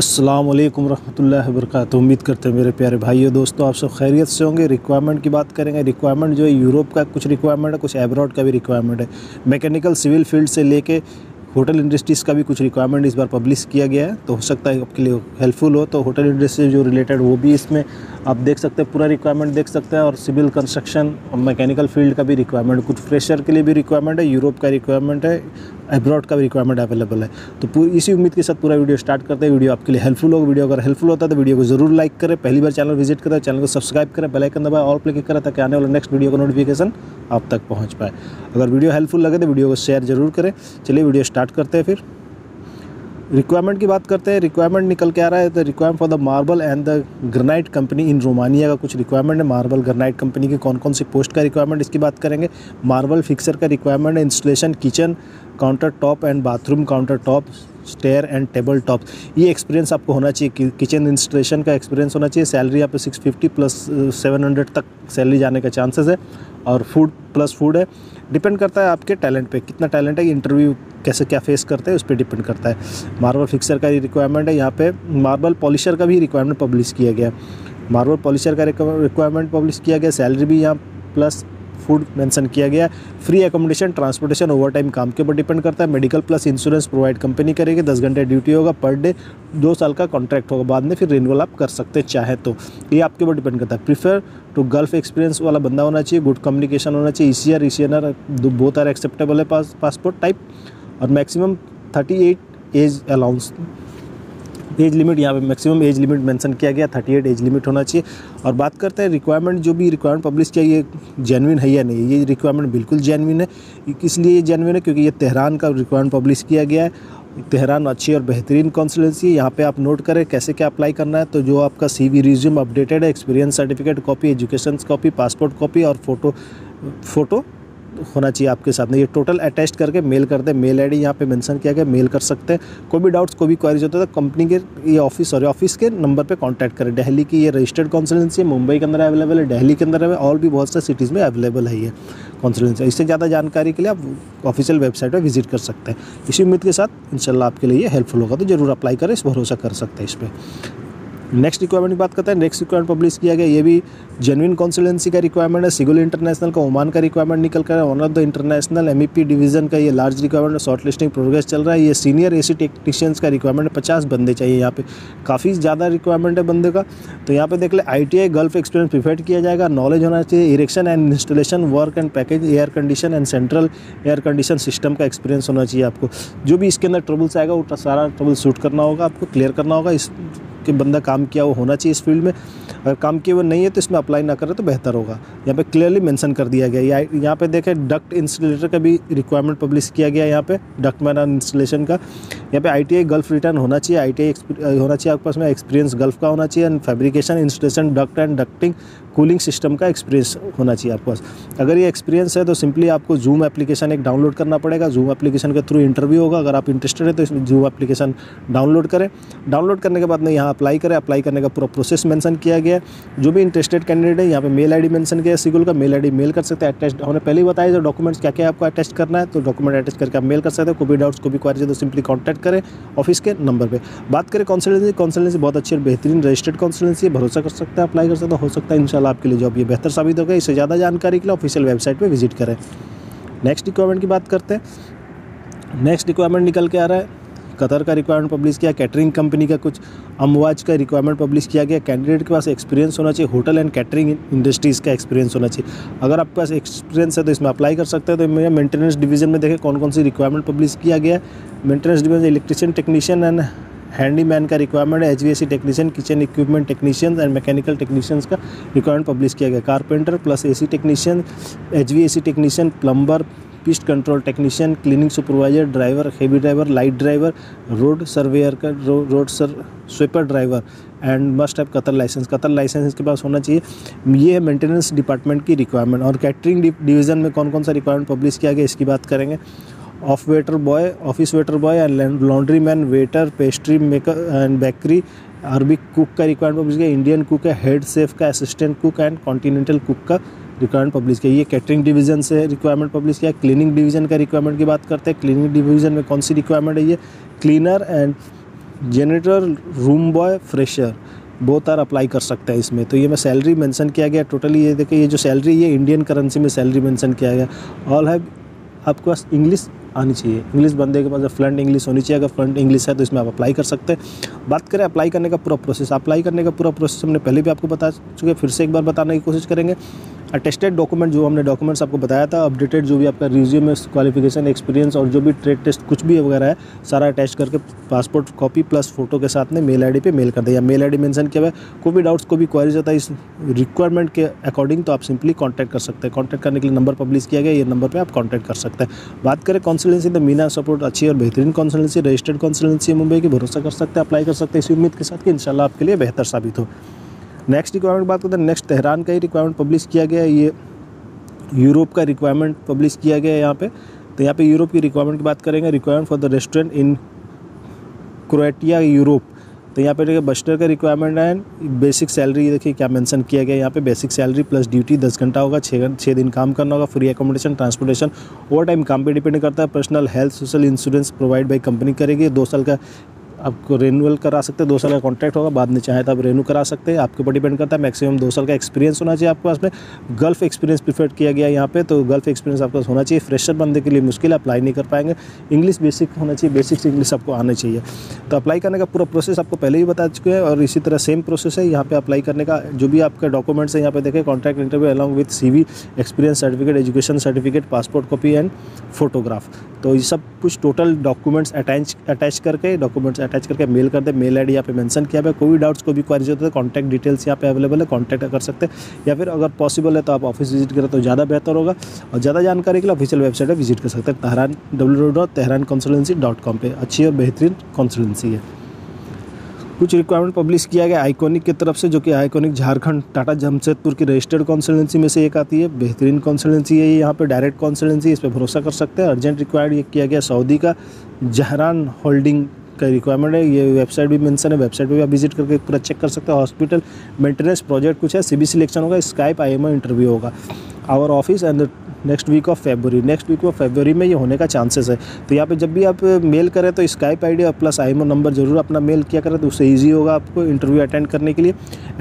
अस्सलाम वालेकुम रहमतुल्लाहि वबरकातुहू। उम्मीद करते हैं मेरे प्यारे भाइयों दोस्तों आप सब खैरियत से होंगे। रिक्वायरमेंट की बात करेंगे। रिक्वायरमेंट जो है यूरोप का कुछ रिक्वायरमेंट है, कुछ एब्रॉड का भी रिक्वायरमेंट है। मैकेनिकल सिविल फील्ड से लेके होटल इंडस्ट्रीज़ का भी कुछ रिक्वायरमेंट इस बार पब्लिश किया गया है, तो हो सकता है आपके लिए हेल्पफुल हो। तो होटल इंडस्ट्री जो रिलेटेड वो भी इसमें आप देख सकते हैं, पूरा रिक्वायरमेंट देख सकते हैं। और सिविल कंस्ट्रक्शन और मैकेनिकल फील्ड का भी रिक्वायरमेंट, कुछ फ्रेशर के लिए भी रिक्वायरमेंट है, यूरोप का रिक्वायरमेंट है, एब्रॉड का भी रिक्वायरमेंट अवेलेबल है। तो पूरी इसी उम्मीद के साथ पूरा वीडियो स्टार्ट करते हैं। वीडियो आपके लिए हेल्पफुल होगा। वीडियो अगर हेल्पफुल होता है तो वीडियो को जरूर लाइक करें। पहली बार चैनल विजिट करें, चैनल को सब्सक्राइब करें, बेल आइकन दबाएं, ऑल पे क्लिक करें ताकि आने वाला नेक्स्ट वीडियो का नोटिफिकेशन आप तक पहुँच पाए। अगर वीडियो हेल्पफुल लगे तो वीडियो को शेयर जरूर करें। चलिए वीडियो स्टार्ट करते हैं। फिर रिक्वायरमेंट की बात करते हैं। रिक्वायरमेंट निकल के आ रहा है the requirement for the marble and the granite company in Romania का कुछ रिक्वायरमेंट है। मार्बल ग्रेनाइट कंपनी की कौन कौन सी पोस्ट का रिक्वायरमेंट इसकी बात करेंगे। मार्बल फिक्सर का रिक्वायरमेंट है, installation, kitchen counter top and bathroom counter top, stair and table top. ये एक्सपीरियंस आपको होना चाहिए, किचन इंस्टॉलेशन का एक्सपीरियंस होना चाहिए। सैलरी यहाँ पे 650 प्लस 700 तक सैलरी जाने का चांसेस है। और फूड प्लस फूड है, डिपेंड करता है आपके टैलेंट पे, कितना टैलेंट है, इंटरव्यू कैसे क्या फेस करते हैं उस पर डिपेंड करता है। मार्बल फिक्सर का रिक्वायरमेंट है। यहाँ पे मार्बल पॉलिशर का भी रिक्वायरमेंट पब्लिश किया गया, मार्बल पॉलिशर का रिक्वायरमेंट पब्लिश किया गया। सैलरी भी यहाँ प्लस फूड मेंशन किया गया। फ्री एकोमोडेशन, ट्रांसपोर्टेशन, ओवरटाइम काम के ऊपर डिपेंड करता है। Medical plus insurance provide company करेगी। 10 घंटे ड्यूटी होगा पर डे, 2 साल का कॉन्ट्रैक्ट होगा, बाद में फिर रिन्यूअल आप कर सकते चाहे तो। ये आपके ऊपर डिपेंड करता है। प्रीफर टू गल्फ एक्सपीरियंस वाला बंदा होना चाहिए, गुड कम्युनिकेशन होना चाहिए। ECR ECNR बहुत सारे एक्सेप्टेबल है पासपोर्ट टाइप। और maximum 38 age allowance, age limit यहाँ पे मैक्सिमम एज लिमिट मेंशन किया गया, 38 एज लिमिट होना चाहिए। और बात करते हैं रिक्वायरमेंट, जो भी रिक्वायरमेंट पब्लिश किया ये जेन्युइन है या नहीं। ये रिक्वायरमेंट बिल्कुल जेन्युइन है। इसलिए ये जेन्युइन है क्योंकि ये तेहरान का रिक्वायरमेंट पब्लिश किया गया है। तेहरान अच्छी और बेहतरीन कॉन्सुलेंसी। यहाँ पे आप नोट करें कैसे क्या अप्लाई करना है। तो जो आपका CV, रिज्यूम अपडेटेड है, experience certificate copy, education copy, passport copy और फ़ोटो होना चाहिए आपके साथ में। ये टोटल अटैच करके मेल कर दें। मेल ID यहाँ पे मेंशन किया गया, मेल कर सकते हैं। कोई भी डाउट्स, कोई भी क्वारीज होता है तो कंपनी के ये ऑफिस के नंबर पे कांटेक्ट करें। दिल्ली की ये रजिस्टर्ड कॉन्सुलेंसी है, मुंबई के अंदर अवेलेबल है, दिल्ली के अंदर है और भी बहुत सारे सिटीज़ में अवेलेबल है ये कॉन्सुलेंसी। इससे ज़्यादा जानकारी के लिए आप ऑफिशियल वेबसाइट पर विजिट कर सकते हैं। इसी उम्मीद के साथ इंशाल्लाह आपके लिए ये हेल्पफुल होगा, तो ज़रूर अप्लाई करें, इस भरोसा कर सकते हैं इस पर। नेक्स्ट रिक्वायरमेंट की बात करते हैं। नेक्स्ट रिक्वायरमेंट पब्लिश किया गया, ये भी जेन्युइन कॉन्सुलेंसी का रिक्वायरमेंट है। सिगुल इंटरनेशनल का ओमान का रिक्वायरमेंट निकल कर, one of the international MEP division का ये large requirement, short listing progress चल रहा है। ये सीनियर AC टेक्नीशियंस का रिक्वायरमेंट है, 50 बंदे चाहिए। यहाँ पे काफ़ी ज़्यादा रिक्वायरमेंट है बंदे का। तो यहाँ पे देख ले, ITI गल्फ एक्सपीरियंस प्रीफर्ड किया जाएगा। नॉलेज होना चाहिए, erection and installation work and package, air condition and central air condition system का एक्सपीरियंस होना चाहिए आपको। जो भी इसके अंदर ट्रबल्स आएगा वो सारा ट्रबल शूट करना होगा, आपको क्लियर करना होगा। इस कि बंदा काम किया वो होना चाहिए इस फील्ड में। अगर काम किया वो नहीं है तो इसमें अप्लाई ना करें तो बेहतर होगा। यहाँ पे क्लियरली मेंशन कर दिया गया। यहाँ पे देखें डक्ट इंस्टॉलेटर का भी रिक्वायरमेंट पब्लिश किया गया। यहाँ पे डक्ट मैन इंस्टॉलेशन का, यहाँ पे ITI गल्फ रिटर्न होना चाहिए, ITI होना चाहिए आपके पास में, एक्सपीरियंस गल्फ का होना चाहिए and fabrication, installation, duct and ducting, cooling system का एक्सपीरियंस होना चाहिए आपके पास। अगर ये एक्सपीरियंस है तो सिंपली आपको जूम एप्लीकेशन एक डाउनलोड करना पड़ेगा। जूम एप्लीकेशन के थ्रू इंटरव्यू होगा। अगर आप इंटरेस्टेड है तो इसमें जूम एप्लीकेशन डाउनलोड करें। डाउनलोड करने के बाद में यहाँ अप्लाई करें। अप्लाई करने का पूरा प्रोसेस मेंशन किया गया है। जो भी इंटरेस्टेड कैंडिडेट है यहाँ पे मेल ID मेंशन किया है, सिगुल का मेल ID मेल कर सकते हैं। अटैच हमने पहले ही बताया जो डॉक्यूमेंट्स क्या क्या आपको अटैच करना है, तो डॉक्यूमेंट अटैच करके आप मेल कर सकते हैं। कोई भी डाउट्स, कोई भी क्वारीज है तो सिंपली कॉन्टैक्ट करें ऑफिस के नंबर पर। बात करें कॉन्सुलेंसी, कॉन्सुलेंसी बहुत अच्छी और बेहतरीन रजिस्टर्ड कॉन्सुलेंसी है, भरोसा कर सकते हैं, अप्लाई कर सकते हैं। हो सकता है इंशाल्लाह आपके लिए जॉब ये बेहतर साबित होगा। इससे ज़्यादा जानकारी के लिए ऑफिशियल वेबसाइट पर विजिट करें। नेक्स्ट रिक्वायरमेंट की बात करते हैं। नेक्स्ट रिक्वायरमेंट निकल के आ रहा है, कतर का रिक्वायरमेंट पब्लिश किया। कैटरिंग कंपनी का कुछ अमवाज का रिक्वायरमेंट पब्लिश किया गया। कैंडिडेट के पास एक्सपीरियंस होना चाहिए, होटल एंड कैटरिंग इंडस्ट्रीज़ का एक्सपीरियंस होना चाहिए। अगर आपके पास एक्सपीरियंस है तो इसमें अप्लाई कर सकते हैं। तो मेरा मेंटेनेंस डिवीज़न में देखें कौन कौन सी रिक्वायरमेंट पब्लिश किया गया। Maintenance division electrician technician and handyman का रिक्वायरमेंट है। HVAC technician, kitchen equipment technician and mechanical technicians का रिक्वायरमेंट पब्लिश किया गया। Carpenter plus AC technician, HVAC technician, plumber, pest control technician, cleaning supervisor, driver, heavy driver, light driver, road surveyor का road sweeper driver and must have Qatar license. Qatar license इसके पास होना चाहिए। ये है maintenance department की requirement. और catering division में कौन कौन सा रिक्वायरमेंट पब्लिश किया गया इसकी बात करेंगे। Of waiter boy, office waiter boy and laundry man, waiter, pastry maker and bakery, Arabic cook का रिक्वायरमेंट पब्लिश किया। इंडियन कुक है, हेड सेफ का, assistant cook and continental cook का रिक्वायरमेंट पब्लिश किया। ये कैटरिंग डिवीज़न से requirement publish किया। Cleaning division का रिक्वायरमेंट की बात करते हैं। क्लीनिंग डिवीज़न में कौन सी रिक्वायरमेंट है ये, cleaner and generator, room boy, fresher, बहुत आर अप्लाई कर सकता है इसमें। तो ये मैं सैलरी मेंशन किया गया टोटली, ये देखिए ये जो सैलरी है इंडियन करेंसी में सैलरी मेंशन किया गया। ऑल हैव आपके पास इंग्लिश आनी चाहिए, इंग्लिश बंदे के पास फ्लुएंट इंग्लिश होनी चाहिए। अगर फ्लुएंट इंग्लिश है तो इसमें आप अप्लाई कर सकते हैं। बात करें अप्लाई करने का पूरा प्रोसेस, अप्लाई करने का पूरा प्रोसेस हमने पहले भी आपको बता चुके हैं, फिर से एक बार बताने की कोशिश करेंगे। अटेस्टेड डॉक्यूमेंट, जो हमने डॉक्यूमेंट्स आपको बताया था, अपडेटेड जो भी आपका रिज्यूम में क्वालिफिकेशन, एक्सपीरियंस और जो भी ट्रेड टेस्ट कुछ भी वगैरह है, सारा अटैच करके पासपोर्ट कॉपी प्लस फोटो के साथ में मेल आईडी पे मेल कर दिया। मेल आईडी मेंशन किया हुआ है। कोई भी डाउट्स, कोई भी क्वारीज होता है इस रिक्वायरमेंट के अकॉर्डिंग तो आप सिंपली कॉन्टैक्ट कर सकते हैं। कॉन्टैक्ट करने के लिए नंबर पब्लिश किया गया, ये नंबर पर आप कॉन्टैक्ट कर सकते हैं। बात करें कॉन्सल्टेंसी, तो मीना सपोर्ट अच्छी और बेहतरीन कॉन्सल्टेंसी, रजिस्टर्ड कॉन्सल्टेंसी है मुंबई की, भरोसा कर सकते हैं, अप्लाई कर सकते हैं इसी उम्मीद के साथ कि इंशाल्लाह आपके लिए बेहतर साबित हो। नेक्स्ट रिक्वायरमेंट बात करते हैं। नेक्स्ट तेहरान का ही रिक्वायरमेंट पब्लिश किया गया है, ये यूरोप का रिक्वायरमेंट पब्लिश किया गया है यहाँ पे। तो यहाँ पे यूरोप की रिक्वायरमेंट की बात करेंगे। Requirement for the restaurant in Croatia Europe, तो यहाँ पे देखिए बस्टर का रिक्वायरमेंट एंड बेसिक सैलरी, देखिए क्या मेंशन किया गया है यहाँ पे। बेसिक सैलरी प्लस ड्यूटी 10 घंटा होगा, 6 दिन काम करना होगा, free accommodation, transportation, over time काम पर डिपेंड करता है, personal health social insurance provide by company करेगी। 2 साल का आपको रिन्यूअल करा सकते हैं, 2 साल का कॉन्ट्रैक्ट होगा, बाद में चाहे तो आप रिन्यू करा सकते हैं, आपके ऊपर डिपेंड करता है। मैक्सिमम 2 साल का एक्सपीरियंस होना चाहिए आपके पास में। गल्फ एक्सपीरियंस प्रीफर किया गया यहाँ पे, तो गल्फ एक्सपीरियंस आपके पास होना चाहिए। फ्रेशर बंदे के लिए मुश्किल है, अप्लाई नहीं कर पाएंगे। इंग्लिश बेसिक होना चाहिए, बेसिक्स इंग्लिश आपको आना चाहिए। तो अप्लाई करने का पूरा प्रोसेस आपको पहले ही बता चुके हैं और इसी तरह सेम प्रोसेस है यहाँ पर अप्लाई करने का। जो भी आपके डॉक्यूमेंट्स हैं यहाँ पे देखें, contract interview along with CV, experience certificate, education certificate, passport copy and photograph. तो ये सब कुछ टोटल डॉक्यूमेंट्स अटैच करके मेल कर दे। मेल आईडी यहाँ पे मेंशन किया है। कोई भी डाउट्स, कोई भी क्वारीज होता है, कॉन्टैक्ट डिटेल्स यहाँ पे अवेलेबल है, कॉन्टैक्ट कर सकते हैं। या फिर अगर पॉसिबल है तो आप ऑफिस विजिट करें तो ज़्यादा बेहतर होगा। और ज़्यादा जानकारी के लिए ऑफिशियल वेबसाइट पर विजिट कर सकते हैं, तहरान www.tehrankonsulacy.com पे। अच्छी और बेहतरीन कॉन्सुलेंसी है। कुछ रिक्वायरमेंट पब्लिश किया गया आइकॉनिक की तरफ से, जो कि आइकॉनिक झारखंड टाटा जमशेदपुर की रजिस्टर्ड कॉन्सल्टेंसी में से एक आती है। बेहतरीन कॉन्सल्टेंसी है ये, यहाँ पे डायरेक्ट कॉन्सल्टेंसी, इस पर भरोसा कर सकते हैं। अर्जेंट रिक्वायर्ड ये किया गया सऊदी का जहरान होल्डिंग का रिक्वायरमेंट है। ये वेबसाइट भी मेंशन है, वेबसाइट पे भी आप विजिट करके पूरा चेक कर सकते हैं। हॉस्पिटल मेंटेनेंस प्रोजेक्ट कुछ है, सीबी सिलेक्शन होगा, स्काइप IMO इंटरव्यू होगा। Our office and next week of February में ये होने का चांसेस है। तो यहाँ पे जब भी आप मेल करें तो स्काइप ID और प्लस IMO नंबर जरूर अपना मेल किया करें, तो उससे ईजी होगा आपको इंटरव्यू अटेंड करने के लिए।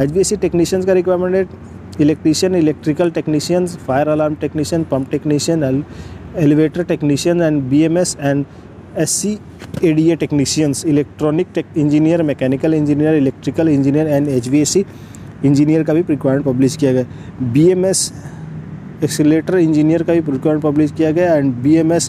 HVAC टेक्नीशियंस का रिक्वायरमेंट है, electrician, electrical technicians, fire alarm technician, pump technician, elevator technician and BMS and SC ADA technicians, electronic engineer, mechanical engineer, electrical engineer and HVAC engineer का भी requirement publish किया गया। BMS accelerator engineer का भी requirement publish किया गया and BMS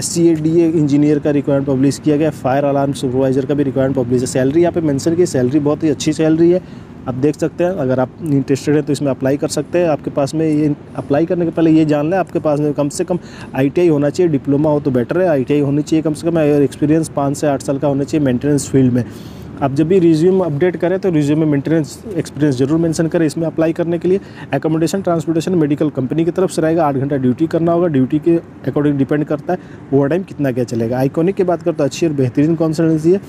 SC ADA engineer का requirement publish किया गया। फायर अलार्म सुपरवाइजर का भी रिक्वायरमेंट पब्लिश है। सैलरी यहाँ पे मेंशन की, सैलरी बहुत ही अच्छी सैलरी है, आप देख सकते हैं। अगर आप इंटरेस्टेड हैं तो इसमें अप्लाई कर सकते हैं। आपके पास में ये अप्लाई करने के पहले ये जान लें, आपके पास में कम से कम ITI होना चाहिए, डिप्लोमा हो तो बेटर है, ITI होनी चाहिए कम से कम, और एक्सपीरियंस 5 से 8 साल का होना चाहिए मेंटेनेंस फील्ड में। आप जब भी रिज्यूम अपडेट करें तो रिज्यूम में मेंटेनेंस एक्सपीरियंस जरूर मेंशन करें। इसमें अप्लाई करने के लिए एकोमोडेशन, ट्रांसपोर्टेशन मेडिकल कंपनी की तरफ से रहेगा। 8 घंटा ड्यूटी करना होगा, ड्यूटी के अकॉर्डिंग डिपेंड करता है ओवर टाइम कितना क्या चलेगा। आइकॉनिक की बात करते हैं, अच्छी और बेहतरीन कॉन्सल्टेंसी है,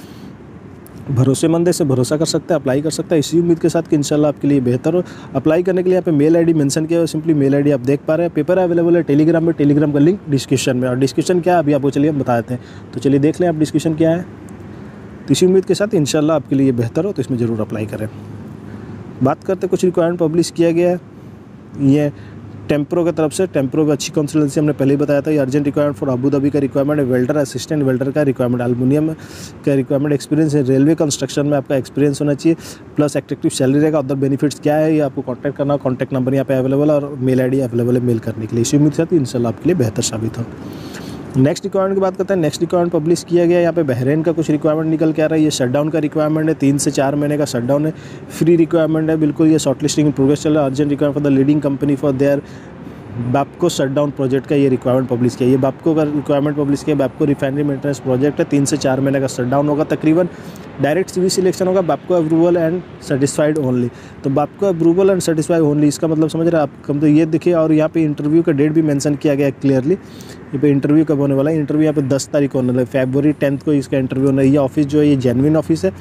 भरोसेमंद है, इसे भरोसा कर सकते हैं, अप्लाई कर सकते हैं इसी उम्मीद के साथ कि इंशाल्लाह आपके लिए बेहतर हो। अप्लाई करने के लिए यहाँ पे मेल आईडी मेंशन किया है, सिंपली मेल आईडी आप देख पा रहे हैं। पेपर अवेलेबल है टेलीग्राम में, टेलीग्राम का लिंक डिस्क्रिप्शन में। और डिस्क्रिप्शन क्या है अभी आपको चलिए हम बता देते हैं, तो चलिए देख लें आप डिस्क्रिप्शन क्या है। तो इसी उम्मीद के साथ इंशाल्लाह आपके लिए बेहतर हो, तो इसमें ज़रूर अप्लाई करें। बात करते कुछ रिक्वायरमेंट पब्लिश किया गया है, ये टेम्प्रो की तरफ से। टेम्प्रो की अच्छी कंसल्टेंसी हमने पहले ही बताया था। ये अर्जेंट रिक्वायरमेंट फॉर अबूधाबी का रिक्वायरमेंट है, वेल्डर, असिस्टेंट वेल्डर का रिक्वायरमेंट, एल्युमिनियम का रिक्वायरमेंट, एक्सपीरियंस है, रेलवे कंस्ट्रक्शन में आपका एक्सपीरियंस होना चाहिए, प्लस एट्रैक्टिव सैलरी रहेगा। अदर बेनिफिट्स क्या है ये आपको कॉन्टैक्ट करना, कॉन्टैक्ट नंबर यहाँ पे अवेलेबल और मेल ID अवेलेबल है मेल करने के लिए। इसी उम्मीद के साथ इंशाल्लाह आपके लिए बेहतर साबित हो। नेक्स्ट रिक्वायरमेंट की बात करते हैं। नेक्स्ट रिक्वायरमेंट पब्लिश किया गया है, यहाँ पे बहरीन का कुछ रिक्वायरमेंट निकल के आ रहा है। ये शटडाउन का रिक्वायरमेंट है, 3 से 4 महीने का शटडाउन है, फ्री रिक्वायरमेंट है बिल्कुल। ये शॉर्ट लिस्टिंग प्रोग्रेस चल रहा है। Urgent requirement for the leading company for their बापको shutdown project का ये रिक्वायरमेंट पब्लिश किया। ये बापको का रिक्वायरमेंट पब्लिश किया। बापको रिफाइनरी मेंटेनेंस प्रोजेक्ट है, 3 से 4 महीने का शटडाउन होगा तकरीबन। डायरेक्ट CV सिलेक्शन होगा, बापको अप्रूवल एंड सेटिस्फाइड ओनली। तो बापको अप्रूवल एंड सेटिस्फाइड ओनली, इसका मतलब समझ रहे हैं आप कम तो ये देखिए। और यहाँ पे इंटरव्यू का डेट भी मेंशन किया गया क्लियरली, ये पे इंटरव्यू कब होने वाला है। इंटरव्यू यहाँ पे 10 तारीख होने वाला है, February 10th को इसका इंटरव्यू होना है। ये ऑफिस जो है ये जेन्युइन ऑफिस है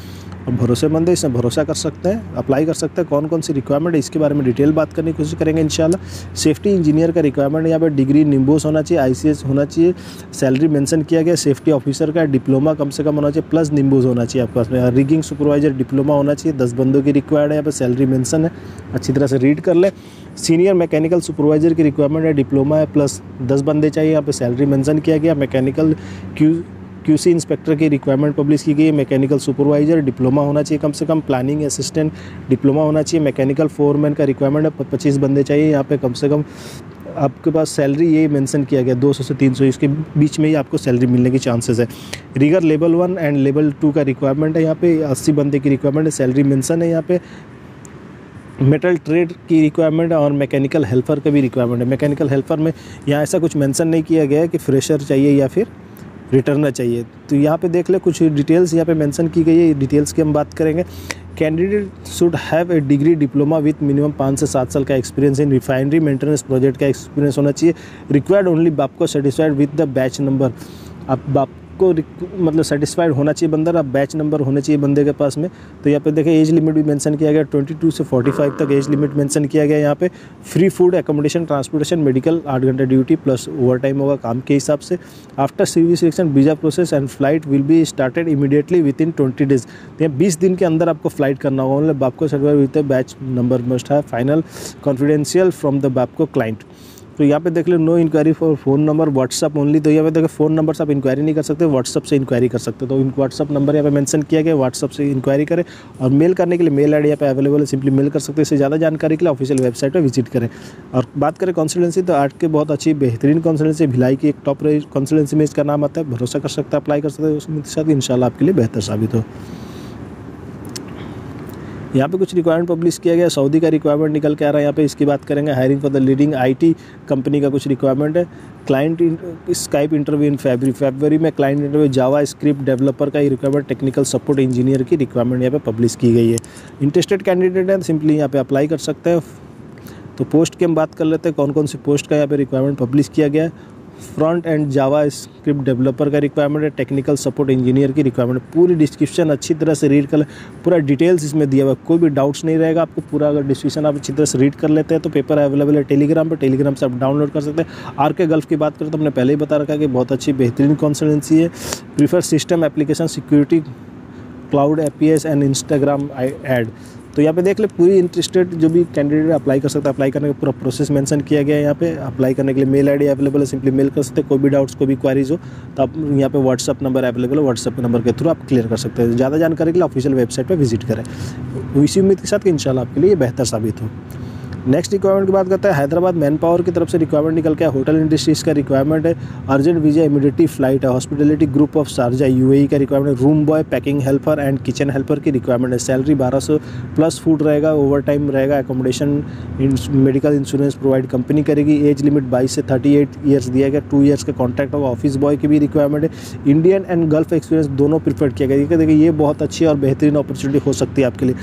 भरोसेमंद है, इसमें भरोसा कर सकते हैं, अप्लाई कर सकते हैं। कौन कौन सी रिक्वायरमेंट है इसके बारे में डिटेल बात करने की कोशिश करेंगे इंशाल्लाह। सेफ्टी इंजीनियर का रिक्वायरमेंट यहाँ पर डिग्री निम्बोस होना चाहिए, आईसीएस होना चाहिए, सैलरी मेंशन किया गया। सेफ्टी ऑफिसर का डिप्लोमा कम से कम होना चाहिए प्लस निम्बोस होना चाहिए आपके पास में। रिगिंग सुपरवाइजर डिप्लोमा होना चाहिए, 10 बंदों की रिक्वायर्ड है, यहाँ पर सैलरी मेंशन है, अच्छी तरह से रीड कर ले। सीनियर मैकेनिकल सुपरवाइजर की रिक्वायरमेंट है, डिप्लोमा है प्लस 10 बंदे चाहिए, यहाँ पर सैलरी मेंशन किया गया। मैकेनिकल QC इंस्पेक्टर की रिक्वायरमेंट पब्लिश की गई। मैकेनिकल सुपरवाइजर डिप्लोमा होना चाहिए कम से कम, प्लानिंग असिस्टेंट डिप्लोमा होना चाहिए। मैकेनिकल फोरमैन का रिक्वायरमेंट है, 25 बंदे चाहिए, यहाँ पे कम से कम आपके पास सैलरी ये मेंशन किया गया 200 से 300, इसके बीच में ही आपको सैलरी मिलने की चांसेस है। रिगर लेवल 1 एंड लेवल 2 का रिक्वायरमेंट है, यहाँ पे 80 बंदे की रिक्वायरमेंट है, सैलरी मेंशन है। यहाँ पे मेटल ट्रेड की रिक्वायरमेंट और मैकेनिकल हेल्पर का भी रिक्वायरमेंट है। मैकेनिकल हेल्पर में यहाँ ऐसा कुछ मेंशन नहीं किया गया है कि फ्रेशर चाहिए या फिर रिटर्नर चाहिए, तो यहाँ पे देख ले कुछ डिटेल्स यहाँ पे मेंशन की गई है, डिटेल्स की हम बात करेंगे। Candidate should have a degree diploma with minimum 5 से 7 साल का experience in refinery maintenance project का एक्सपीरियंस होना चाहिए। Required only BAPCO satisfied with the batch number, आप बाप को मतलब सेटिस्फाइड होना चाहिए बंदर, आप बैच नंबर होना चाहिए बंदे के पास में। तो यहाँ पे देखें एज लिमिट भी मेंशन किया गया, 22 से 45 तक एज लिमिट मेंशन किया गया। यहाँ पे free food, accommodation, transportation, medical, 8 घंटा ड्यूटी प्लस ओवर टाइम होगा काम के हिसाब से। After CV selection visa process and flight will be started immediately within 20 days, या 20 दिन के अंदर आपको फ्लाइट करना होगा। मतलब BAPCO certified with batch number must है, final confidential from the BAPCO client. तो यहाँ पे देख लो no inquiry for phone number WhatsApp only, तो यहाँ पे देखो फ़ोन नंबर से आप इंक्वायरी नहीं कर सकते, व्हाट्सअप से इंक्वायरी कर सकते हो। तो व्हाट्सअप नंबर यहाँ पे मेंशन किया गया, व्हाट्सअप से इंक्वायरी करें। और मेल करने के लिए मेल आईडी यहाँ पे अवेलेबल है, सिंपली मेल कर सकते हैं। इससे ज़्यादा जानकारी के लिए ऑफिशियल वेबसाइट पर विजिट करें। और बात करें कॉन्सल्टेंसी, तो आठ के बहुत अच्छी बेहतरीन कॉन्सल्टेंसी, भिलाई की एक टॉप कॉन्सल्टेंसी में इसका नाम आता है। भरोसा कर सकते हैं, अप्लाई कर सकते हैं, उसके साथ इंशाल्लाह आपके लिए बेहतर साबित हो। यहाँ पे कुछ रिक्वायरमेंट पब्लिश किया गया, सऊदी का रिक्वायरमेंट निकल के आ रहा है, यहाँ पे इसकी बात करेंगे। Hiring for the leading IT company का कुछ रिक्वायरमेंट है। क्लाइंट स्काइप इंटरव्यू इन फरवरी में, client interview JavaScript developer का रिक्वायरमेंट, टेक्निकल सपोर्ट इंजीनियर की रिक्वायरमेंट यहाँ पे पब्लिश की गई है। इंटरेस्टेड कैंडिडेट है, सिंपली यहाँ पे अप्लाई कर सकते हैं। तो पोस्ट की हम बात कर लेते हैं, कौन कौन सी पोस्ट का यहाँ पे रिक्वायरमेंट पब्लिश किया गया है। Front end JavaScript developer का रिक्वायरमेंट है, टेक्निकल सपोर्ट इंजीनियर की रिक्वायरमेंट। पूरी डिस्क्रिप्शन अच्छी तरह से रीड कर ले, पूरा डिटेल्स इसमें दिया हुआ है, कोई भी डाउट्स नहीं रहेगा आपको। पूरा अगर डिस्क्रिप्शन आप अच्छी तरह से रीड कर लेते हैं तो पेपर अवेलेबल है टेलीग्राम पर, टेलीग्राम से आप डाउनलोड कर सकते हैं। आर के गल्फ की बात करें तो हमने पहले ही बता रखा है कि बहुत अच्छी बेहतरीन कंसल्टेंसी है। Prefer system application security cloud APS and Instagram ad. तो यहाँ पे देख ले पूरी इंटरेस्टेड जो भी कैंडिडेट अप्लाई कर सकता है, अप्लाई करने का पूरा प्रोसेस मेंशन किया गया है। यहाँ पे अप्लाई करने के लिए मेल आईडी अवेलेबल है, सिंपली मेल कर सकते हैं। कोई भी डाउट्स, कोई भी क्वारीज हो तो आप यहाँ पे व्हाट्सअप नंबर अवेलेबल है, व्हाट्सअप नंबर के थ्रू आप क्लियर कर सकते हैं। ज़्यादा जानकारी के लिए ऑफिशियल वेबसाइट पर विजिट करें, इसी उम्मीद के साथ कि इंशाल्लाह आपके लिए बेहतर साबित हो। नेक्स्ट रिक्वायरमेंट की बात करते हैं, हैदराबाद मैन पावर की तरफ से रिक्वायरमेंट निकल के आया। होटल इंडस्ट्रीज़ का रिक्वायरमेंट है, अर्जेंट वीज़ा इमीडिएटली फ्लाइट है। Hospitality group of Sharjah UAE का रिक्वायरमेंट है, room boy, packing helper and kitchen helper की रिक्वायरमेंट है। सैलरी 1200 प्लस फूड रहेगा, ओवर टाइम रहेगा, accommodation medical insurance provide company करेगी। एज लिमिट 22 से 38 ईयर्स दिया गया, 2 ईयर्स का कॉन्ट्रैक्ट होगा। ऑफिस बॉय की भी रिक्वायरमेंट है, इंडियन एंड गल्फ एक्सपीरियंस दोनों प्रीफर किया गया। देखिए ये बहुत अच्छी और बेहतरीन अपॉर्चुनिटी हो सकती है आपके लिए।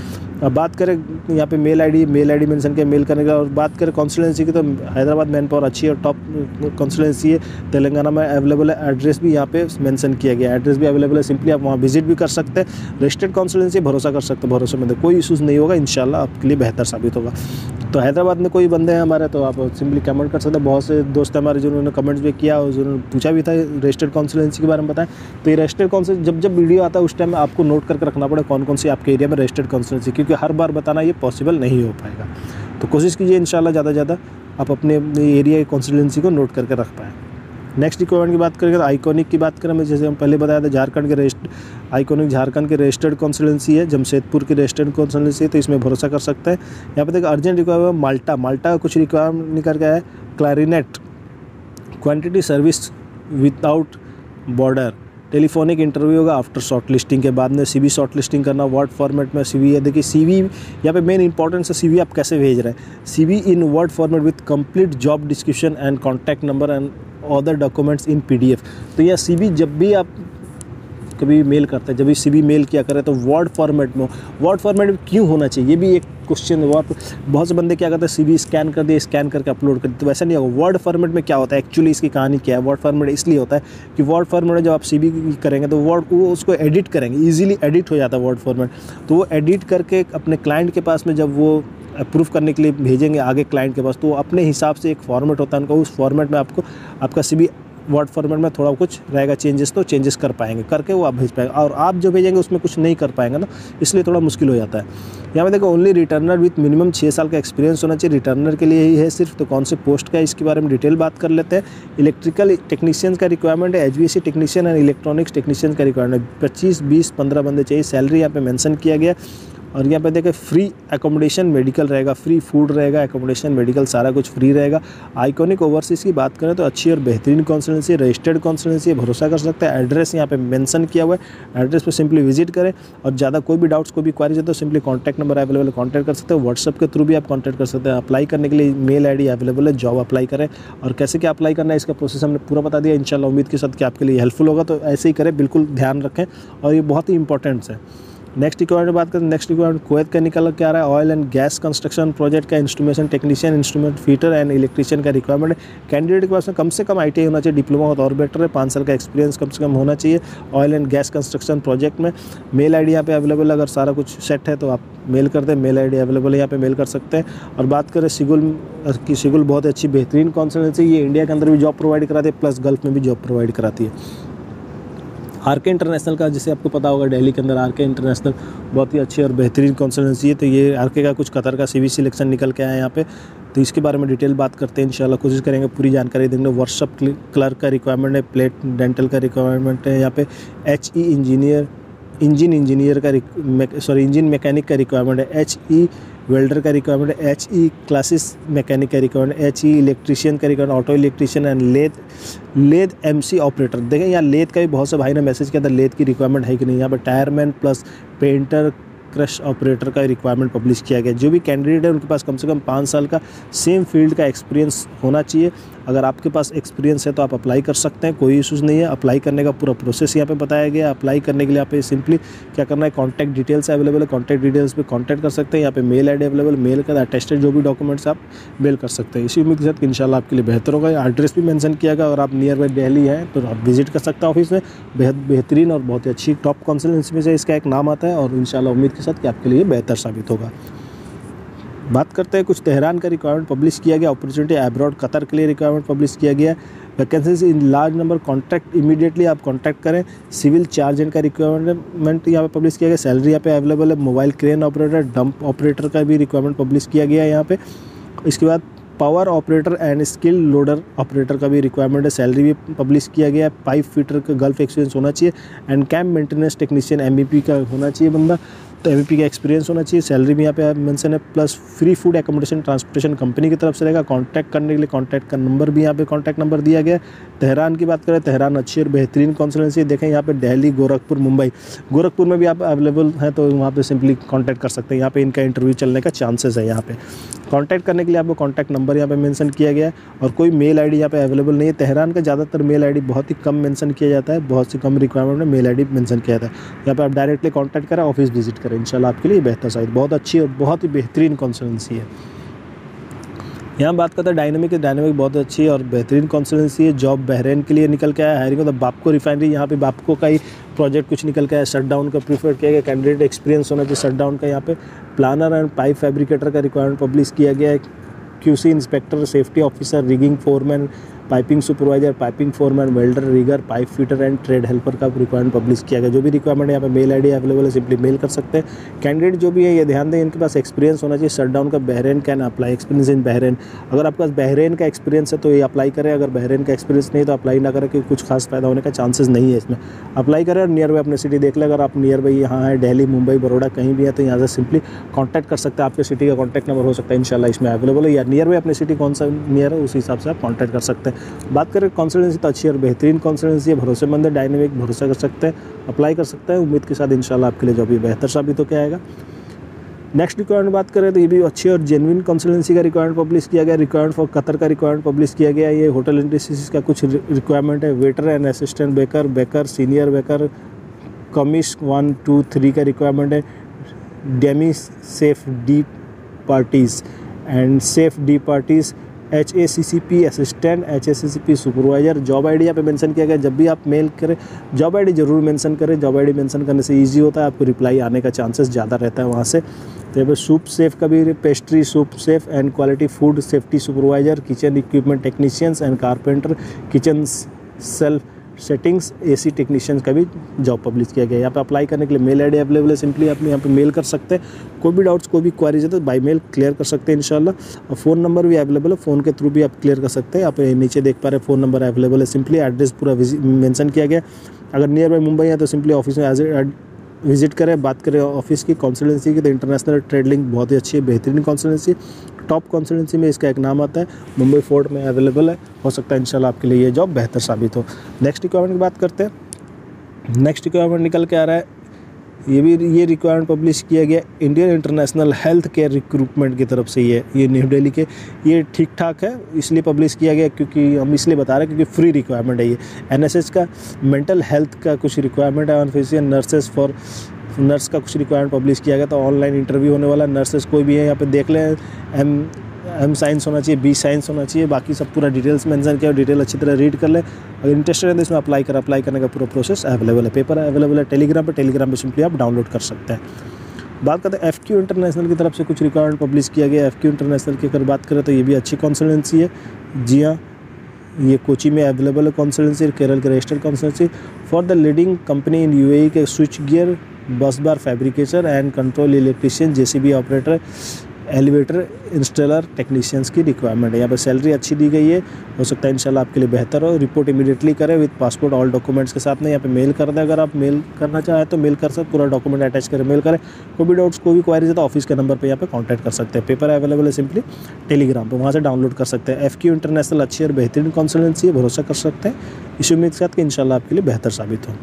अब बात करें यहाँ पे मेल आई डी मेंशन किया मेल करने का। और बात करें कॉन्सल्टेंसी की, तो हैदराबाद मैन पावर अच्छी और टॉप कॉन्सल्टेंसी है, तेलंगाना में अवेलेबल है। एड्रेस भी यहाँ पे मेंशन किया गया, एड्रेस भी अवेलेबल है, सिंपली आप वहाँ विजिट भी कर सकते हैं। रजिस्टर्ड कॉन्सल्टेंसी, भरोसा कर सकते हैं, भरोसे में कोई इशूज़ नहीं होगा, इंशाल्लाह आपके लिए बेहतर साबित होगा। तो हैदराबाद में कोई बंदे हैं हमारे तो आप सिंपली कमेंट कर सकते हैं। बहुत से दोस्त हमारे जिन्होंने कमेंट्स भी किया और जिन्होंने पूछा भी था रजिस्टर्ड कॉन्सल्टेंसी के बारे में बताएं। तो ये रजिस्टर्ड कॉन्सल्टेंसी जब वीडियो आता है उस टाइम आपको नोट करके रखना पड़ेगा कौन कौन सी आपके एरिया में रजिस्टर्ड कॉन्सल्टेंसी, क्योंकि हर बार बताना ये पॉसिबल नहीं हो पाएगा। तो कोशिश कीजिए इंशाल्लाह ज़्यादा से ज़्यादा आप अपने एरिया की कॉन्सल्टेंसी को नोट करके रख पाएँ। नेक्स्ट रिक्वायरमेंट की बात करें, आइकॉनिक की बात करें, जैसे हम पहले बताया था झारखंड के रजिस्टर्ड कॉन्सल्टेंसी है, जमशेदपुर की रजिस्टर्ड कॉन्सल्टेंसी है, तो इसमें भरोसा कर सकते हैं। यहाँ पर देखिए अर्जेंट रिक्वायरमेंट माल्टा का कुछ रिक्वायरमेंट निकल गया है। Clarinet quantity service without border, telephonic interview होगा आफ्टर शॉर्ट लिस्टिंग के बाद में। सीवी शॉर्ट लिस्टिंग करना, वर्ड फॉर्मेट में सीवी है। देखिए सीवी यहाँ पे मेन इंपॉर्टेंस है, सीवी आप कैसे भेज रहे हैं। CV in word format with complete job description and contact number and other documents in PDF. तो यह सीवी जब भी आप कभी मेल करता है, जब भी सीवी मेल किया करे तो वर्ड फॉर्मेट में, वर्ड फॉर्मेट क्यों होना चाहिए ये भी एक क्वेश्चन है। बहुत से बंदे क्या करते हैं सीवी स्कैन कर दिए, स्कैन करके अपलोड कर दिए, तो वैसा नहीं होगा। वर्ड फॉर्मेट में क्या होता है एक्चुअली, इसकी कहानी क्या है। वर्ड फॉर्मेट इसलिए होता है कि वर्ड फॉर्मेट में जब आप सीवी करेंगे तो वर्ड वो उसको एडिट करेंगे, ईजिली एडिट हो जाता है वर्ड फॉर्मेट। तो वो एडिट करके अपने क्लाइंट के पास में जब वो अप्रूव करने के लिए भेजेंगे आगे क्लाइंट के पास, तो अपने हिसाब से एक फॉर्मेट होता है उनका, उस फॉर्मेट में आपको आपका सीवी वर्ड फॉर्मेट में थोड़ा कुछ रहेगा चेंजेस, तो चेंजेस कर पाएंगे, करके वो आप भेज पाएंगे। और आप जो भेजेंगे उसमें कुछ नहीं कर पाएंगे ना, इसलिए थोड़ा मुश्किल हो जाता है। यहाँ पे देखो ओनली रिटर्नर विथ मिनिमम 6 साल का एक्सपीरियंस होना चाहिए, रिटर्नर के लिए ही है सिर्फ। तो कौन से पोस्ट का है इसके बारे में डिटेल बात कर लेते हैं। इलेक्ट्रिकल टेक्नीशियन का रिक्वायरमेंट है, HVAC technician and electronics technician का रिक्वायरमेंट 25, 20, 15 बंदे चाहिए। सैलरी यहाँ पर मैंसन किया गया। और यहाँ पे देखें फ्री एकोमोडेशन मेडिकल रहेगा, फ्री फूड रहेगा, एकोमोडेशन मेडिकल सारा कुछ फ्री रहेगा। आइकॉनिक ओवरसीज़ की बात करें तो अच्छी और बेहतरीन कॉन्सल्टेंसी, रजिस्टर्ड कॉन्सल्टेंसी, भरोसा कर सकता है। एड्रेस यहाँ पे मेंशन किया हुआ है, एड्रेस पे सिंपली विजिट करें। और ज़्यादा कोई भी डाउट्स, कोई भी क्वारीज है तो सिंपली कॉन्टैक्ट नंबर अवेलेबल है, कॉन्टैक्ट कर सकते हैं। व्हाट्सअप के थ्रू भी आप कॉन्टैक्ट कर सकते हैं। अप्लाई करने के लिए मेल आई डी अवेलेबल है, जॉब अप्लाई करें। और कैसे क्या अप्लाई करना है इसका प्रोसेस हमने पूरा बता दिया। इंशाल्लाह उम्मीद के साथ कि आपके लिए हेल्पफुल होगा, तो ऐसे ही करें, बिल्कुल ध्यान रखें। और ये बहुत ही इंपॉर्टेंट है। नेक्स्ट रिक्वायरमेंट की बात करें, नेक्स्ट रिक्वायरमेंट कुवैत का निकल के आ रहा है। Oil and gas construction project का instrumentation technician, instrument fitter and electrician का रिक्वायरमेंट है। कैंडिडेट के पास में कम से कम ITI होना चाहिए, डिप्लोमा हो तो और बेटर है। 5 साल का एक्सपीरियंस कम से कम होना चाहिए oil and gas construction project में। मेल आई डी यहाँ पे अवेलेबल, अगर सारा कुछ सेट है तो आप मेल करते हैं, मेल आई डी अवेलेबल है, यहाँ पे मेल कर सकते हैं। और बात करें सिगुल की, सिगुल बहुत अच्छी बेहतरीन कॉन्सल्टेंसी, ये इंडिया के अंदर भी जॉब प्रोवाइड कराती है प्लस गल्फ में भी जॉब प्रोवाइड कराती है। आरके इंटरनेशनल का जैसे आपको पता होगा दिल्ली के अंदर आरके इंटरनेशनल बहुत ही अच्छी और बेहतरीन कंसल्टेंसी है। तो ये आरके का कुछ कतर का CV सिलेक्शन निकल के आया है यहाँ पे, तो इसके बारे में डिटेल बात करते हैं। इंशाल्लाह कोशिश करेंगे पूरी जानकारी देंगे। वर्कशॉप क्लर्क का रिक्वायरमेंट है, प्लेट डेंटल का रिक्वायरमेंट है यहाँ पे। HE इंजीनियर, इंजीनियर का इंजन मैकेनिक का रिक्वायरमेंट है। HE वेल्डर का रिक्वायरमेंट है। HE क्लासेस मैकेनिक का रिक्वायरमेंट है। HE इलेक्ट्रीशियन का requirement, auto electrician and lathe MC operator. देखें यहाँ लेथ का भी बहुत से भाई ने मैसेज किया था, लेथ की रिक्वायरमेंट है कि नहीं। यहाँ पर tyreman plus painter, crush operator का रिक्वायरमेंट पब्लिश किया गया। जो भी कैंडिडेट है उनके पास कम से कम 5 साल का सेम फील्ड का एक्सपीरियंस होना चाहिए। अगर आपके पास एक्सपीरियंस है तो आप अप्लाई कर सकते हैं, कोई इशूज़ नहीं है। अप्लाई करने का पूरा प्रोसेस यहाँ पे बताया गया। अप्लाई करने के लिए यहाँ पे सिंपली क्या करना है, कॉन्टैक्ट डिटेल्स अवेलेबल है, कॉन्टैक्ट डिटेल्स पे कॉन्टैक्ट कर सकते हैं। यहाँ पे mail I D available, mail का अटेस्टेड जो भी डॉक्यूमेंट्स आप मेल कर सकते हैं। इसी उम्मीद के साथ कि इंशाल्लाह आपके लिए बेहतर होगा। एड्रेस भी मैंसन किया गया। अगर आप नियर बाई दिल्ली हैं तो आप विजिट कर सकते हैं ऑफिस में। बेहद बेहतरीन और बहुत ही अच्छी टॉप कंसल्टेंसी में से इसका एक नाम आता है और इंशाल्लाह उम्मीद के साथ कि आपके लिए बेहतर साबित होगा। बात करते हैं कुछ तेहरान का रिक्वायरमेंट पब्लिश किया गया। अपॉर्चुनिटी अब्रॉड कतर के लिए रिक्वायरमेंट पब्लिश किया गया। Vacancies in large number, contact immediately आप कॉन्टैक्ट करें। सिविल चार्जेंट का रिक्वायरमेंट यहाँ पे पब्लिश किया गया। सैलरी यहाँ पे अवेलेबल है। Mobile crane operator, dump operator का भी रिक्वायरमेंट पब्लिश किया गया है यहाँ पे। इसके बाद power operator and skill loader operator का भी रिक्वायरमेंट है। सैलरी भी पब्लिश किया गया है। 5 फीटर का गल्फ एक्सपीरियंस होना चाहिए and camp maintenance technician MVP का होना चाहिए बंदा, तो MVP का एक्सपीरियंस होना चाहिए। सैलरी भी यहाँ पे मेंशन है। Plus free food accommodation transportation company की तरफ से रहेगा। कॉन्टैक्ट करने के लिए कॉन्टैक्ट का नंबर भी यहाँ पे कॉन्टैक्ट नंबर दिया गया है। तेहरान की बात करें, तेहरान अच्छी और बेहतरीन कंसल्टेंसी। देखें यहाँ पे दिल्ली, गोरखपुर, मुंबई, गोरखपुर में भी आप अवेलेबल हैं तो वहाँ पर सिंपली कॉन्टैक्ट कर सकते हैं। यहाँ पर इनका इंटरव्यू चलने का चांसेस है। यहाँ पर कॉन्टैक्ट करने के लिए आपको कॉन्टैक्ट नंबर यहाँ पे मेंशन किया गया है। और कोई मेल आईडी यहाँ पे अवेलेबल नहीं है। तेहरान का ज़्यादातर मेल आईडी बहुत ही कम मेंशन किया जाता है, बहुत से कम रिक्वायरमेंट में मेल आईडी मेंशन किया जाता है। यहाँ पे आप डायरेक्टली कॉन्टैक्ट करें, ऑफिस विजिट करें, इंशाल्लाह आपके लिए बेहतर साइड। बहुत अच्छी और बहुत ही बेहतरीन कंसल्टेंसी है। यहाँ बात करते हैं डायनेमिक। डायनेमिक बहुत अच्छी और बेहतरीन कंसल्टेंसी है। जॉब बहरीन के लिए निकल के आया। हायरिंग मतलब बापको रिफाइनरी, यहाँ पे बापको का ही प्रोजेक्ट कुछ निकल के आया। शटडाउन का प्रीफर किया गया। कैंडिडेट एक्सपीरियंस होना चाहिए शटडाउन का। यहाँ पे प्लानर एंड पाइप फैब्रिकेटर का रिक्वायरमेंट पब्लिश किया गया है। QC inspector, safety officer, rigging foreman, piping supervisor, piping foreman, welder, rigger, pipe fitter and trade helper का रिक्वायरमेंट पब्लिश किया गया। जो भी रिक्वायरमेंट यहाँ पे मेल आईडी अवेलेबल है, सिंपली मेल कर सकते हैं। कैंडिडेट जो भी है ये ध्यान दें, इनके पास एक्सपीरियंस होना चाहिए शटडाउन का। Bahrain can apply, experience in Bahrain. अगर आपके पास बहरीन का एक्सपीरियंस है तो ये अप्लाई करें। अगर बहरीन का एक्सपीरियंस नहीं तो अप्लाई ना करें, क्योंकि कुछ खास फायदा होने का चांसेस नहीं है इसमें। अप्लाई करें और नियर बाई अपने सिटी देख लें। अगर आप नियर बाई यहाँ है, दिल्ली, मुंबई, बड़ौदा कहीं भी है तो यहाँ से सिंपली कॉन्टैक्ट कर सकते हैं। आपके सिटी का कॉन्टैक्ट नंबर हो सकता है इंशाल्लाह इसमें अवेलेबल है, या नियर बाई अपने सिटी कौन सा नियर है उस हिसाब से आप कॉन्टैक्ट कर सकते हैं। बात करें कंसल्टेंसी तो अच्छी और बेहतरीन कंसल्टेंसी है, भरोसेमंद है, डायनेमिक, भरोसा कर सकते हैं, अप्लाई कर सकते हैं। उम्मीद के साथ इंशाल्लाह आपके लिए जॉब भी बेहतर साबित होकर आएगा। नेक्स्ट रिक्वायरमेंट बात करें तो ये भी अच्छी और जेन्युइन कंसल्टेंसी का रिक्वायरमेंट पब्लिश किया गया। रिक्वायरमेंट फॉर कतर का रिक्वायरमेंट पब्लिश किया गया। ये होटल इंडस्ट्रीज का कुछ रिक्वायरमेंट है। Waiter and assistant baker, baker senior baker, commis 1, 2, 3 का रिक्वायरमेंट है, demi chef de parties and chef de parties HACCP assistant, HACCP supervisor. Job ID यहाँ पे मेंशन किया गया, जब भी आप मेल करें जॉब आईडी ज़रूर मेंशन करें, जॉब आईडी मेंशन करने से इजी होता है, आपको रिप्लाई आने का चांसेस ज़्यादा रहता है वहाँ से। तो यहाँ पर सूप सेफ का भी, pastry soup chef and quality food safety supervisor, kitchen equipment technicians and carpenter, kitchen self settings AC technicians का भी जॉब पब्लिश किया गया। यहाँ पर अप्लाई करने के लिए मेल आईडी अवेलेबल है, सिंपली आप यहाँ पे मेल कर सकते हैं, कोई भी डाउट्स कोई भी क्वारीज है तो बाय मेल क्लियर कर सकते हैं इंशाल्लाह। और फ़ोन नंबर भी अवेलेबल है, फ़ोन के थ्रू भी आप क्लियर कर सकते हैं, आप नीचे देख पा रहे हैं फ़ोन नंबर अवेलेबल है। सिंपली एड्रेस पूरा मेंशन किया गया, अगर नियर बाई मुंबई है तो सिंपली ऑफिस में विजिट करें। बात करें ऑफिस की कॉन्सल्टेंसी की तो इंटरनेशनल ट्रेड लिंक बहुत ही अच्छी है, बेहतरीन कॉन्सल्टेंसी, टॉप कॉन्सल्टेंसी में इसका एक नाम आता है, मुंबई फोर्ट में अवेलेबल है। हो सकता है इंशाल्लाह आपके लिए ये जॉब बेहतर साबित हो। नेक्स्ट रिक्वायरमेंट की बात करते हैं, नेक्स्ट रिक्वायरमेंट निकल के आ रहा है, ये रिक्वायरमेंट पब्लिश किया गया Indian international health care recruitment की तरफ से। ये न्यू दिल्ली के, ये ठीक ठाक है इसलिए पब्लिश किया गया, क्योंकि हम इसलिए बता रहे हैं क्योंकि फ्री रिक्वायरमेंट है ये। NSS का मेंटल हेल्थ का कुछ रिक्वायरमेंट है, ऑनफिशियन नर्सेस फॉर नर्स का कुछ रिक्वायरमेंट पब्लिश किया गया। तो ऑनलाइन इंटरव्यू होने वाला, नर्सेस कोई भी है यहाँ पे देख लें, M साइंस होना चाहिए, B साइंस होना चाहिए, बाकी सब पूरा डिटेल्स मेंशन किया, डिटेल अच्छी तरह रीड कर लें। अगर इंटरेस्टेड है तो इसमें अप्लाई करने का पूरा प्रोसेस अवेलेबल है, पेपर अवेलेबल है टेलीग्राम पे सिंपली आप डाउनलोड कर सकते हैं। बात करते हैं FQ इंटरनेशनल की तरफ से कुछ रिक्वायरमेंट पब्लिश किया गया। FQ इंटरनेशनल की अगर बात करें तो ये भी अच्छी कंसल्टेंसी है, जी हाँ ये कोची में अवेलेबल है कंसल्टेंसी, केरल के registered consultancy for the leading company in UAE के स्विच गियर बस बार fabricator and control electrician, JCB operator, elevator installer technicians की रिक्वायरमेंट है। यहाँ पर सैलरी अच्छी दी गई है, हो सकता है इंशाल्लाह आपके लिए बेहतर हो। रिपोर्ट इमीडिएटली करें विद पासपोर्ट ऑल डॉक्यूमेंट्स के साथ में। यहाँ पे मेल कर दें, अगर आप मेल करना चाहें तो मेल कर सकते, पूरा डॉक्यूमेंट अटैच करें, मेल करें। कोई भी डाउट्स कोई भी क्वारीज है तो ऑफिस के नंबर पर यहाँ पर कॉन्टैक्ट कर सकते हैं। पेपर अवेलेबल है सिंपली टेलीग्राम पर, वहाँ से डाउनलोड कर सकते हैं। FQ इंटरनेशनल अच्छी और बेहतरीन कंसल्टेंसी है, भरोसा कर सकते हैं इस उम्मीद के साथ कि इंशाल्लाह आपके लिए बेहतर साबित हो।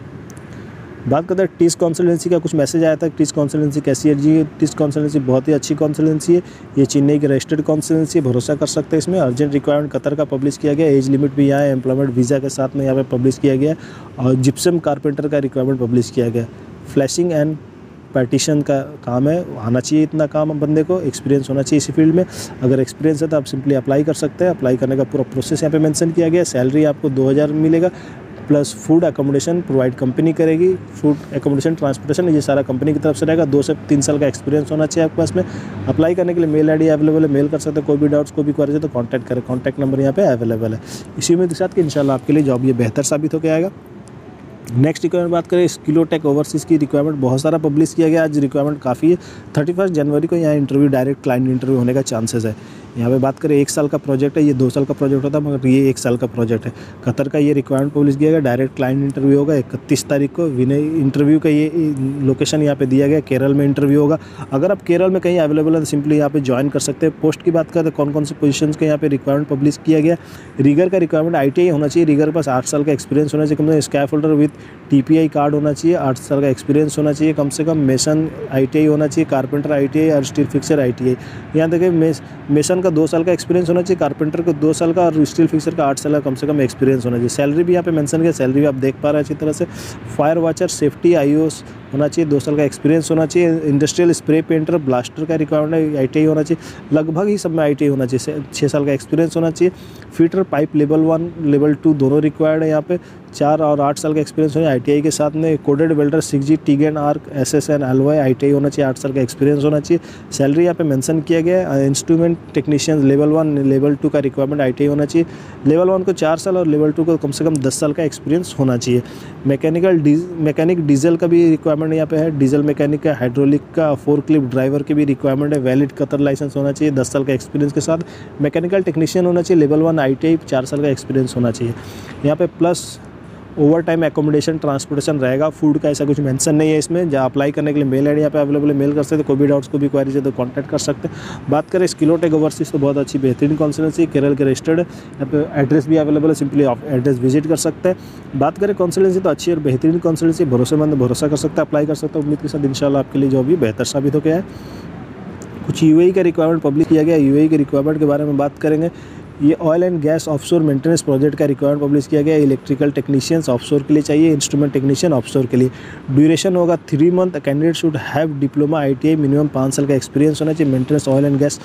बात करते हैं टिस कॉन्सल्टेंसी का, कुछ मैसेज आया था टिस कॉन्सल्टेंसी कैसी है जी। टिस कॉन्सल्टेंसी बहुत ही अच्छी कॉन्सल्टेंसी है, ये चेन्नई की रजिस्टर्ड कॉन्सल्टेंसी है, भरोसा कर सकते हैं इसमें। अर्जेंट रिक्वायरमेंट कतर का पब्लिश किया गया, एज लिमिट भी यहाँ है, एम्प्लॉयमेंट वीज़ा के साथ में यहाँ पे पब्लिश किया गया। और जिप्सम कारपेंटर का रिक्वायरमेंट पब्लिश किया गया, फ्लैशिंग एंड पार्टीशन का काम है, आना चाहिए इतना काम बंदे को, एक्सपीरियंस होना चाहिए इसी फील्ड में। अगर एक्सपीरियंस है तो आप सिंपली अप्लाई कर सकते हैं, अप्लाई करने का पूरा प्रोसेस यहाँ पे मेंशन किया गया। सैलरी आपको 2000 मिलेगा, plus food accommodation provide company करेगी, फूड अकोमोडेशन ट्रांसपोर्टेशन ये सारा कंपनी की तरफ से रहेगा। 2 से 3 साल का एक्सपीरियंस होना चाहिए आपके पास में। अप्लाई करने के लिए मेल आईडी अवेलेबल है, मेल कर सकते हैं, कोई भी डाउट्स कोई भी क्वेरीज है तो कॉन्टैक्ट करें, कॉन्टैक्ट नंबर यहाँ पे अवेलेबल है। इसी उम्मीद के साथ कि इंशाल्लाह आपके लिए जॉब ये बेहतर साबित होकर आएगा। नेक्स्ट रिक्वायरमेंट बात करें स्किलोटेक ओवरसीज़ की, रिक्वायरमेंट बहुत सारा पब्लिश किया गया, आज रिक्वायरमेंट काफ़ी है। 31 जनवरी को यहाँ इंटरव्यू डायरेक्ट क्लाइंट इंटरव्यू होने का चांसेस है। यहाँ पे बात करें 1 साल का प्रोजेक्ट है, ये 2 साल का प्रोजेक्ट होता है मगर ये 1 साल का प्रोजेक्ट है। कतर का ये रिक्वायरमेंट पब्लिश किया गया, डायरेक्ट क्लाइंट इंटरव्यू होगा 31 तारीख को। विनय इंटरव्यू का ये लोकेशन यहाँ पे दिया गया, केरल में इंटरव्यू होगा। अगर आप केरल में कहीं अवेलेबल है तो सिंपली यहाँ पे ज्वाइन कर सकते हैं। पोस्ट की बात करें तो कौन कौन से पोजीशंस के यहाँ पे रिक्वायरमेंट पब्लिश किया गया। रीगर का रिक्वायरमेंट ITI होना चाहिए, रीगर के पास 8 साल का एक्सपीरियंस होना चाहिए कम से कम, scaffolder with TPI card होना चाहिए, 8 साल का एक्सपीरियंस होना चाहिए कम से कम, मेसन ITI होना चाहिए, कारपेंटर ITI और स्टील फिक्सर ITI। यहाँ देखिए मेसन का 2 साल का एक्सपीरियंस होना चाहिए, कारपेंटर को 2 साल का और स्टील फिक्सर का 8 साल का कम से कम एक्सपीरियंस होना चाहिए। सैलरी भी यहाँ पे मेंशन किया, सैलरी भी आप देख पा रहे हैं अच्छी तरह से। फायर वाचर सेफ्टी IOS होना चाहिए, 2 साल का एक्सपीरियंस होना चाहिए। इंडस्ट्रियल स्प्रे पेंटर ब्लास्टर का रिक्वायरमेंट है, ITI होना चाहिए, लगभग ही सब में ITI होना चाहिए, 6 साल का एक्सपीरियंस होना चाहिए। फिटर पाइप लेवल 1, लेवल 2 दोनों रिक्वायर्ड है यहाँ पे, 4 और 8 साल का एक्सपीरियंस होना चाहिए ITI के साथ में। Coded welder 6G TIG and arc SSN अलवाई ITI होना चाहिए, 8 साल का एक्सपीरियंस होना चाहिए। सैलरी यहाँ पे मेंशन किया गया है। इंस्ट्रूमेंट टेक्नीशियन लेवल 1, लेवल 2 का रिक्वायरमेंट ITI होना चाहिए, लेवल 1 को 4 साल और लेवल 2 को कम से कम 10 साल का एक्सपीरियंस होना चाहिए। मैकेनिक डीजल का भी रिक्वायरमेंट यहाँ पे है, डीजल मैकेनिक का, हाइड्रोलिक का, फोर्कलिफ्ट ड्राइवर की भी रिक्वायरमेंट है। वैलिड कतर लाइसेंस होना चाहिए, 10 साल का एक्सपीरियंस के साथ। मैकेनिकल टेक्नीशियन होना चाहिए, लेवल 1 ITI, 4 साल का एक्सपीरियंस होना चाहिए। यहाँ पे plus over time accommodation transportation रहेगा। फूड का ऐसा कुछ मेंशन नहीं है इसमें। जहाँ अप्लाई करने के लिए मेल आईडी यहाँ पे अवेलेबल है, मेल कर सकते हैं, कोई भी डाउट्स को भी क्वारीज है तो कॉन्टैक्ट कर सकते हैं। बात करें स्किलोटेक ओवरसीज़ तो बहुत अच्छी बेहतरीन कंसल्टेंसी, केरल के रजिस्टर्ड है, यहाँ पे एड्रेस भी अवेलेबल है, सिंपली आप एड्रेस विजिट कर सकते हैं। बात करें कंसल्टेंसी तो अच्छी और बेहतरीन कंसल्टेंसी, भरोसेमंद, भरोसा कर सकते हैं, अप्लाई कर सकते हैं। उम्मीद के साथ इंशाल्लाह आपके लिए जॉब भी बेहतर साबित हो गया है। कुछ UAE का रिक्वायरमेंट पब्लिश किया गया, UAE के रिक्वायरमेंट के बारे में बात करेंगे। ये oil and gas offshore maintenance project का रिक्वायरमेंट पब्लिश किया गया। इलेक्ट्रिकल टेक्नीशियंस ऑफशोर के लिए चाहिए, इंस्ट्रूमेंट टेक्नीशियन ऑफशोर के लिए। ड्यूरेशन होगा 3 month. Candidate should have diploma ITI, minimum 5 साल का एक्सपीरियंस होना चाहिए। Maintenance oil and gas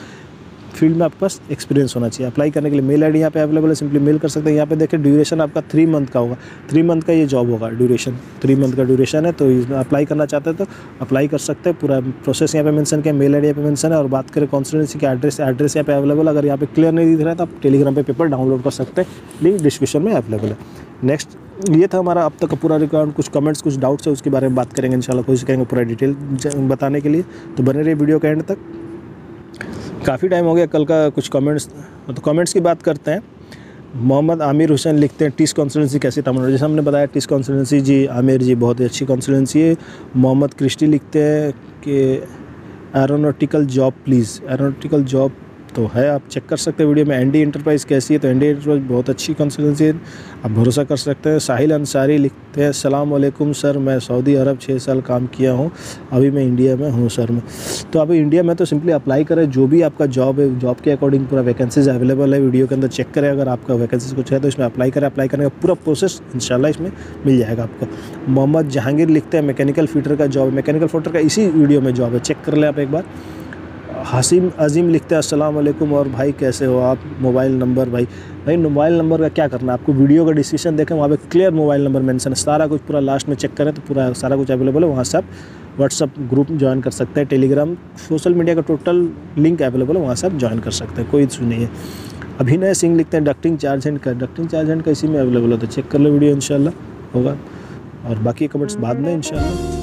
field में आपका एक्सपीरियंस होना चाहिए। अप्लाई करने के लिए मेल ID यहाँ पे अवेलेबल है, सिंपली मेल कर सकते हैं। यहाँ पे देखिए ड्यूरेशन आपका 3 मंथ का होगा, 3 मंथ का ये जॉब होगा। ड्यूरेशन 3 मंथ का ड्यूरेशन है, तो इसमें अप्लाई करना चाहते हैं तो अप्लाई कर सकते हैं। पूरा प्रोसेस यहाँ पे मेंशन किया, मेल ID यहाँ पे मेंशन है। और बात करें कॉन्स्टिट्यूएंसी के एड्रेस यहाँ पे अवेलेबल, अगर यहाँ पे क्लियर नहीं दिख रहा है तो आप टेलीग्राम पे पेपर डाउनलोड कर सकते हैं, लिंक डिस्क्रिप्शन में अवेलेबल है। नेक्स्ट ये था हमारा अब तक का पूरा रिक्वायरमेंट। कुछ कमेंट्स, कुछ डाउट्स है उसके बारे में बात करेंगे इंशाल्लाह, कोशिश करेंगे पूरा डिटेल बताने के लिए, तो बने रहिए वीडियो के एंड तक। काफ़ी टाइम हो गया, कल का कुछ कमेंट्स, तो कमेंट्स की बात करते हैं। मोहम्मद आमिर हुसैन लिखते हैं टिस कॉन्स्टिट्यूंसी कैसे तमिलनाडु, जैसे हमने बताया टिस कॉन्स्टिट्यूंसी जी आमिर जी बहुत ही अच्छी कॉन्स्टिट्यूंसी है। मोहम्मद क्रिस्टी लिखते हैं कि aeronautical job please, aeronautical job तो है, आप चेक कर सकते हैं वीडियो में। एनडी एंटरप्राइज़ कैसी है, तो एनडी एंटरप्राइज बहुत अच्छी कॉन्स्टिट्यूंसी है, आप भरोसा कर सकते हैं। साहिल अंसारी लिखते हैं अस्सलाम वालेकुम सर, मैं सऊदी अरब 6 साल काम किया हूं, अभी मैं इंडिया में हूं सर। मैं तो अभी इंडिया में, तो सिंपली अप्लाई करें। जो भी आपका जॉब है, जॉब के अकॉर्डिंग पूरा वैकेंसीज अवेलेबल है, वीडियो के अंदर चेक करें। अगर आपका वैकेंसीज कुछ है तो इसमें अप्लाई करें, अप्लाई करने का पूरा प्रोसेस इंशाल्लाह इसमें मिल जाएगा आपको। मोहम्मद जहांगीर लिखते हैं मैकेनिकल फिटर का जॉब, मैकेनिकल फिटर का इसी वीडियो में जॉब है, चेक कर लें आप एक बार। हसीम अजीम लिखते हैं अस्सलाम वालेकुम और भाई कैसे हो आप, मोबाइल नंबर भाई मोबाइल नंबर का क्या करना है, आपको वीडियो का डिस्क्रिप्शन देखें, वहाँ पे क्लियर मोबाइल नंबर मेंशन है, सारा कुछ पूरा लास्ट में चेक करें तो पूरा सारा कुछ अवेलेबल है। वहाँ से आप व्हाट्सअप ग्रुप ज्वाइन कर सकते हैं, टेलीग्राम सोशल मीडिया का टोटल लिंक अवेलेबल है, वहाँ से आप ज्वाइन कर सकते हैं, कोई इशू नहीं है। अभिनय सिंह लिखते हैं डक्टिंग चार्ज हैंड का, डक्टिंग चार्ज हैंड का इसी में अवेलेबल है, तो चेक कर लो वीडियो इंशाल्लाह होगा। और बाकी कमेंट्स बाद में इंशाल्लाह।